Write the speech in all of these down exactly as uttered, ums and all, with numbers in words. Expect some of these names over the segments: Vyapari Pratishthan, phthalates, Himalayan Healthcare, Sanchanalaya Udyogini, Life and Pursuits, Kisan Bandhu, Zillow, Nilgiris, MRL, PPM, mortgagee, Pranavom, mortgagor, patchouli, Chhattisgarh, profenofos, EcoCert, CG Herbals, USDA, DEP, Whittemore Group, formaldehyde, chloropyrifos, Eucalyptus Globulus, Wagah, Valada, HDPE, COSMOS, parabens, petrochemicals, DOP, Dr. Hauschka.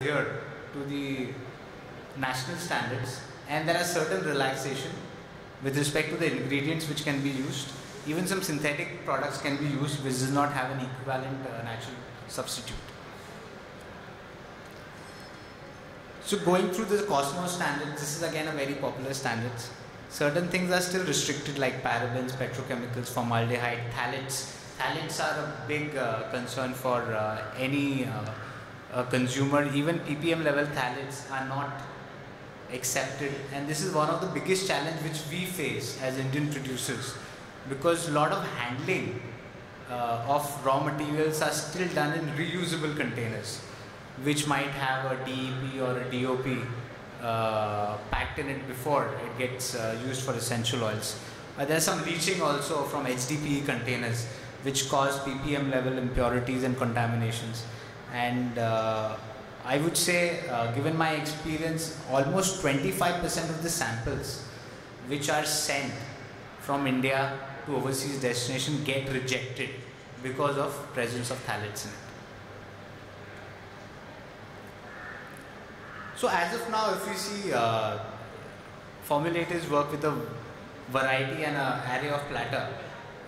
Here to the national standards, and there are certain relaxation with respect to the ingredients which can be used. Even some synthetic products can be used which does not have an equivalent uh, natural substitute. So going through the COSMOS standards, this is again a very popular standard. Certain things are still restricted, like parabens, petrochemicals, formaldehyde, phthalates. Phthalates are a big uh, concern for uh, any uh, uh, consumer. Even P P M level phthalates are not accepted, and this is one of the biggest challenge which we face as Indian producers, because a lot of handling uh, of raw materials are still done in reusable containers which might have a D E P or a D O P uh, packed in it before it gets uh, used for essential oils. Uh, there's some leaching also from H D P E containers which cause P P M level impurities and contaminations, and uh, I would say, uh, given my experience, almost twenty-five percent of the samples which are sent from India to overseas destination get rejected because of presence of phthalates in it. So as of now, if you see, uh, formulators work with a variety and an array of platter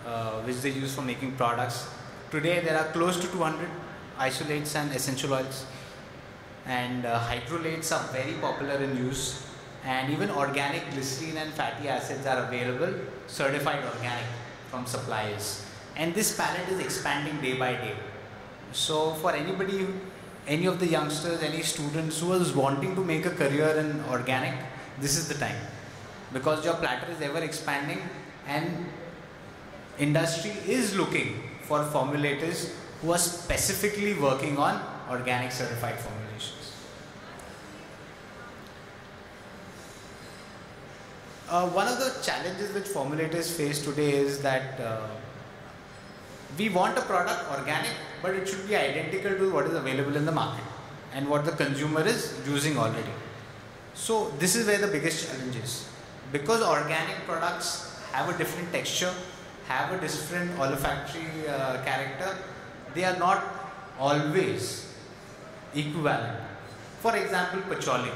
uh, which they use for making products. Today there are close to two hundred isolates and essential oils, and uh, hydrolates are very popular in use, and even organic glycerine and fatty acids are available, certified organic from suppliers, and this palette is expanding day by day. So for anybody, any of the youngsters, any students who is wanting to make a career in organic, this is the time, because your platter is ever expanding and industry is looking for formulators who are specifically working on organic certified formulations. Uh, one of the challenges which formulators face today is that uh, we want a product organic, but it should be identical to what is available in the market and what the consumer is using already. So this is where the biggest challenge is, because organic products have a different texture, have a different olfactory uh, character. They are not always equivalent. For example, patchouli.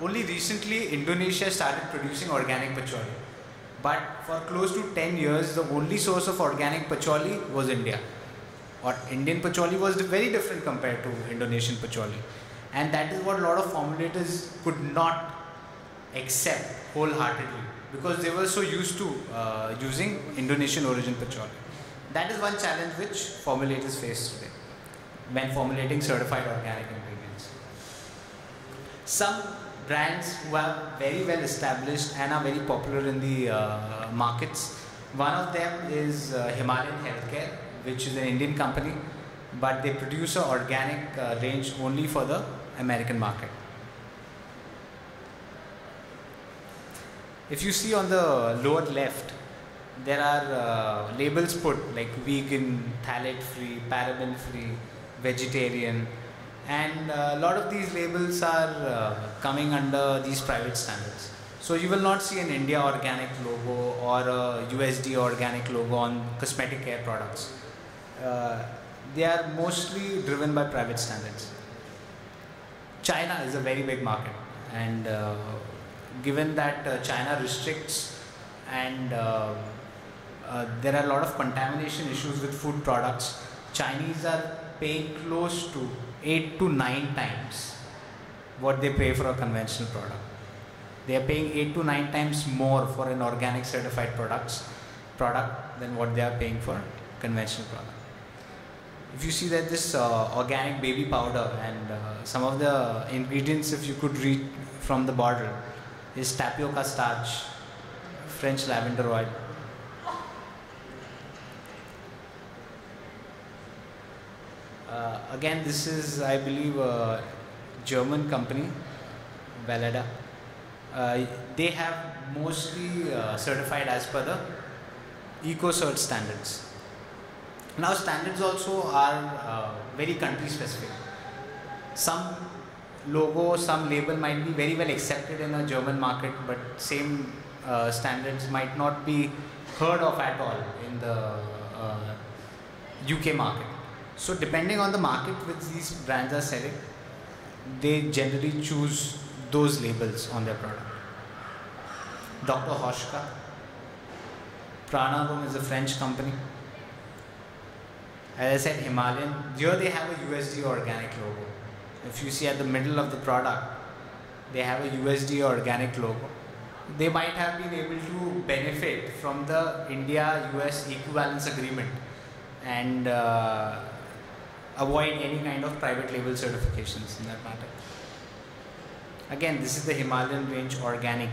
Only recently Indonesia started producing organic patchouli, but for close to ten years the only source of organic patchouli was India, or Indian patchouli was very different compared to Indonesian patchouli, and that is what a lot of formulators could not accept wholeheartedly, because they were so used to uh, using Indonesian origin patchouli. That is one challenge which formulators face today when formulating certified organic ingredients. Some brands who are very well established and are very popular in the uh, markets, one of them is uh, Himalayan Healthcare, which is an Indian company, but they produce an organic uh, range only for the American market. If you see on the lower left, there are uh, labels put like vegan, phthalate free, paraben free, vegetarian, and a uh, lot of these labels are uh, coming under these private standards. So you will not see an India organic logo or a U S D organic logo on cosmetic care products. Uh, they are mostly driven by private standards. China is a very big market, and uh, given that uh, China restricts, and uh, uh, there are a lot of contamination issues with food products, Chinese are paying close to eight to nine times what they pay for a conventional product. They are paying eight to nine times more for an organic certified products product than what they are paying for conventional product. If you see that this uh, organic baby powder and uh, some of the ingredients, if you could read from the bottle, is tapioca starch, French lavender oil. Uh, again, this is, I believe, a German company, Valada. Uh, they have mostly uh, certified as per the EcoCert standards. Now, standards also are uh, very country specific. Some logo, some label might be very well accepted in a German market, but same uh, standards might not be heard of at all in the uh, U K market. So depending on the market which these brands are selling, they generally choose those labels on their product. Doctor Hauschka, Pranavom is a French company. As I said, Himalayan. Here they have a U S D A organic logo. If you see at the middle of the product, they have a U S D A organic logo. They might have been able to benefit from the India U S equivalence agreement and uh, avoid any kind of private label certifications in that matter. Again, this is the Himalayan range organic,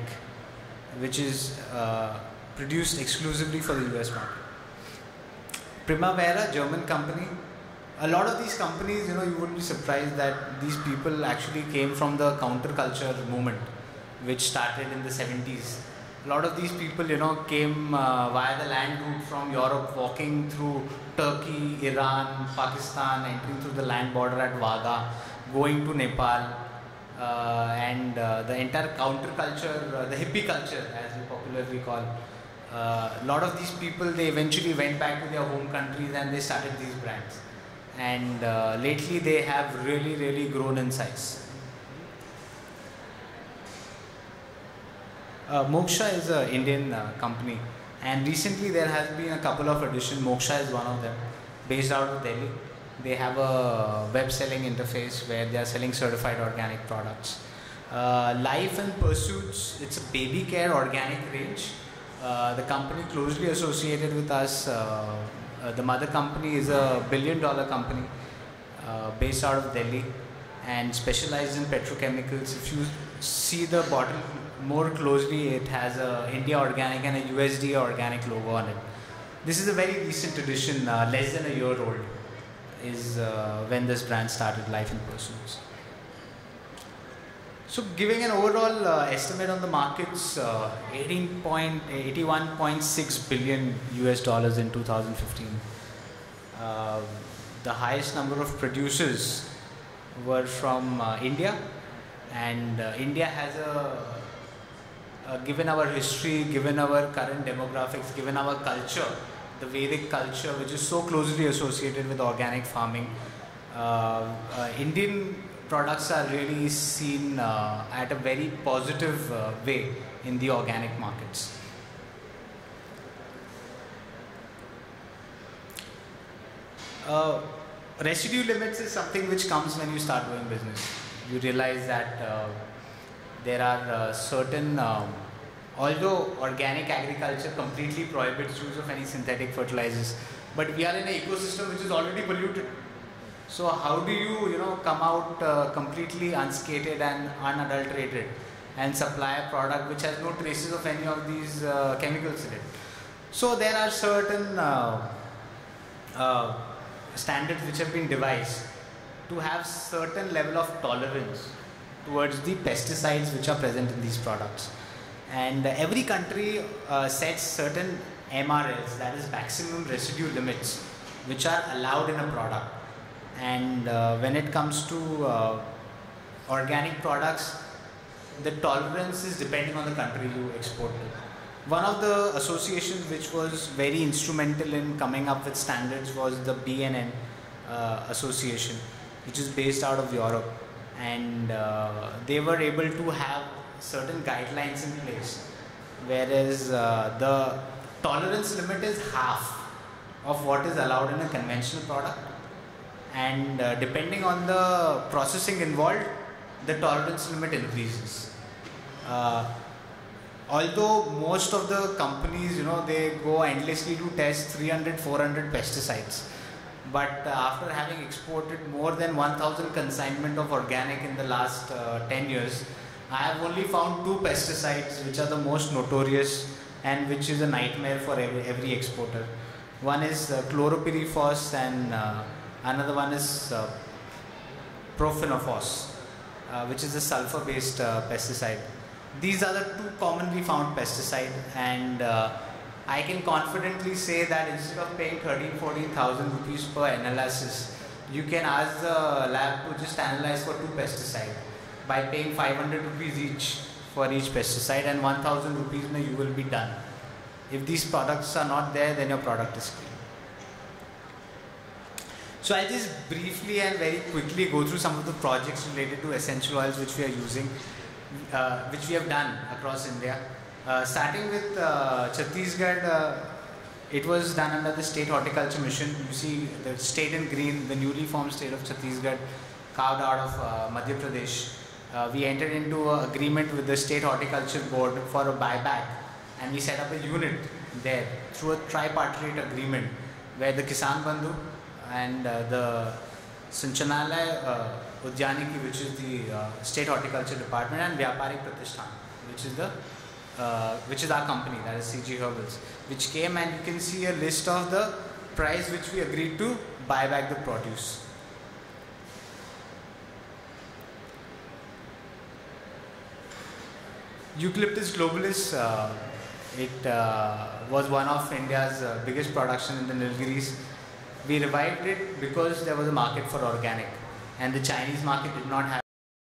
which is uh, produced exclusively for the U S market. Primavera, German company. A lot of these companies, you know, you wouldn't be surprised that these people actually came from the counterculture movement, which started in the seventies. A lot of these people, you know, came uh, via the land route from Europe, walking through Turkey, Iran, Pakistan, entering through the land border at Wagah, going to Nepal, uh, and uh, the entire counterculture, uh, the hippie culture, as we popularly call. A uh, lot of these people, they eventually went back to their home countries and they started these brands. And uh, lately, they have really, really grown in size. Uh, Moksha is an Indian uh, company, and recently there has been a couple of additions. Moksha is one of them, based out of Delhi. They have a web selling interface where they are selling certified organic products. Uh, Life and Pursuits, it's a baby care organic range. Uh, the company closely associated with us, uh, uh, the mother company is a billion dollar company uh, based out of Delhi and specialized in petrochemicals. If you see the bottle more closely, it has a India Organic and a U S D A Organic logo on it. This is a very recent addition, uh, less than a year old is uh, when this brand started, Life and Pursuits. So giving an overall uh, estimate on the markets, uh, eighty-one point six billion U S dollars in two thousand fifteen. Uh, the highest number of producers were from uh, India, and uh, India has a Uh, given our history, given our current demographics, given our culture, the Vedic culture, which is so closely associated with organic farming, uh, uh, Indian products are really seen uh, at a very positive uh, way in the organic markets. Uh, residue limits is something which comes when you start doing business. You realize that uh, there are uh, certain, um, although organic agriculture completely prohibits use of any synthetic fertilizers, but we are in an ecosystem which is already polluted. So how do you, you know, come out uh, completely unscathed and unadulterated and supply a product which has no traces of any of these uh, chemicals in it? So there are certain uh, uh, standards which have been devised to have certain level of tolerance towards the pesticides which are present in these products. And uh, every country uh, sets certain M R Ls, that is maximum residue limits, which are allowed in a product. And uh, when it comes to uh, organic products, the tolerance is depending on the country you export to. One of the associations which was very instrumental in coming up with standards was the B N N uh, association, which is based out of Europe. And uh, they were able to have certain guidelines in place, whereas uh, the tolerance limit is half of what is allowed in a conventional product, and uh, depending on the processing involved, the tolerance limit increases. Uh, although most of the companies, you know, they go endlessly to test three hundred, four hundred pesticides. But uh, after having exported more than one thousand consignment of organic in the last uh, ten years, I have only found two pesticides which are the most notorious and which is a nightmare for every, every exporter. One is uh, chloropyrifos and uh, another one is uh, profenofos, uh, which is a sulfur based uh, pesticide. These are the two commonly found pesticides, and uh, I can confidently say that instead of paying thirteen, fourteen thousand rupees per analysis, you can ask the lab to just analyze for two pesticides by paying five hundred rupees each for each pesticide, and one thousand rupees you will be done. If these products are not there, then your product is clean. So I'll just briefly and very quickly go through some of the projects related to essential oils which we are using, uh, which we have done across India. Uh, starting with uh, Chhattisgarh, uh, it was done under the State Horticulture Mission. You see the state in green, the newly formed state of Chhattisgarh, carved out of uh, Madhya Pradesh. Uh, we entered into an agreement with the State Horticulture Board for a buyback, and we set up a unit there through a tripartite agreement where the Kisan Bandhu and uh, the Sanchanalaya uh, Udyogini, which is the uh, State Horticulture Department, and Vyapari Pratishthan, which is the uh, which is our company, that is C G Herbals, which came, and you can see a list of the price which we agreed to buy back the produce. Eucalyptus Globulus, uh, it uh, was one of India's uh, biggest production in the Nilgiris. We revived it because there was a market for organic, and the Chinese market did not have